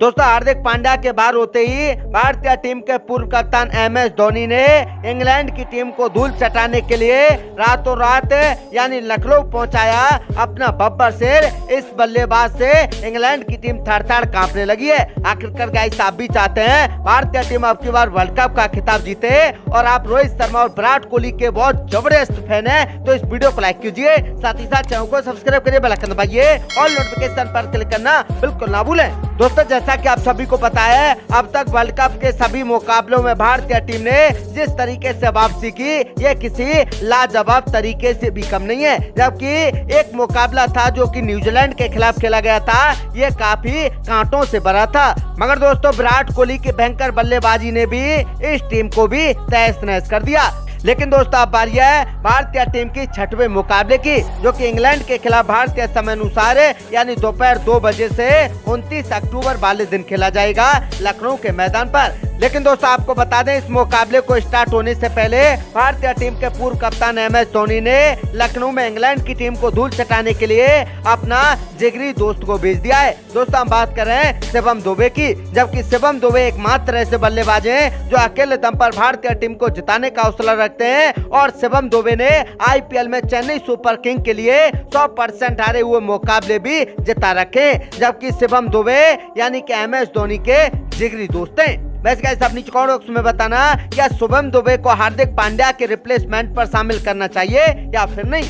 दोस्तों हार्दिक पांड्या के बाहर होते ही भारतीय टीम के पूर्व कप्तान MS धोनी ने इंग्लैंड की टीम को धूल चटाने के लिए रातों रात यानी लखनऊ पहुंचाया अपना बब्बर सिर। इस बल्लेबाज से इंग्लैंड की टीम थरथर कांपने लगी है। आखिरकार गाइस आप भी चाहते हैं भारतीय टीम अब की बार वर्ल्ड कप का खिताब जीते और आप रोहित शर्मा और विराट कोहली के बहुत जबरदस्त फैन है तो इस वीडियो को लाइक कीजिए, साथ ही साथ चैनल को सब्सक्राइब करिए, बेल आइकन दबाइए और नोटिफिकेशन पर क्लिक करना बिल्कुल ना भूलें। दोस्तों जैसा कि आप सभी को पता है अब तक वर्ल्ड कप के सभी मुकाबलों में भारतीय टीम ने जिस तरीके से वापसी की यह किसी लाजवाब तरीके से भी कम नहीं है। जबकि एक मुकाबला था जो कि न्यूजीलैंड के खिलाफ खेला गया था, यह काफी कांटों से भरा था, मगर दोस्तों विराट कोहली की भयंकर बल्लेबाजी ने भी इस टीम को भी तहस नहस कर दिया। लेकिन दोस्तों अब बारी है भारतीय टीम की छठवें मुकाबले की जो कि इंग्लैंड के खिलाफ भारतीय समय अनुसार यानी दोपहर 2 बजे से 29 अक्टूबर वाले दिन खेला जाएगा लखनऊ के मैदान पर। लेकिन दोस्तों आपको बता दें इस मुकाबले को स्टार्ट होने से पहले भारतीय टीम के पूर्व कप्तान MS धोनी ने लखनऊ में इंग्लैंड की टीम को धूल चटाने के लिए अपना जिगरी दोस्त को भेज दिया है। दोस्तों हम बात कर रहे हैं शिवम दुबे की, जबकि शिवम दुबे एकमात्र ऐसे बल्लेबाज हैं जो अकेले दम पर भारतीय टीम को जिताने का हौसला रखते हैं और शिवम दुबे ने IPL में चेन्नई सुपर किंग के लिए 100% हारे हुए मुकाबले भी जिता रखे, जबकि शिवम दुबे यानी की MS धोनी के जिगरी दोस्त है। वैसे गाइस आप नीचे कमेंट बॉक्स में बताना क्या शिवम दुबे को हार्दिक पांड्या के रिप्लेसमेंट पर शामिल करना चाहिए या फिर नहीं।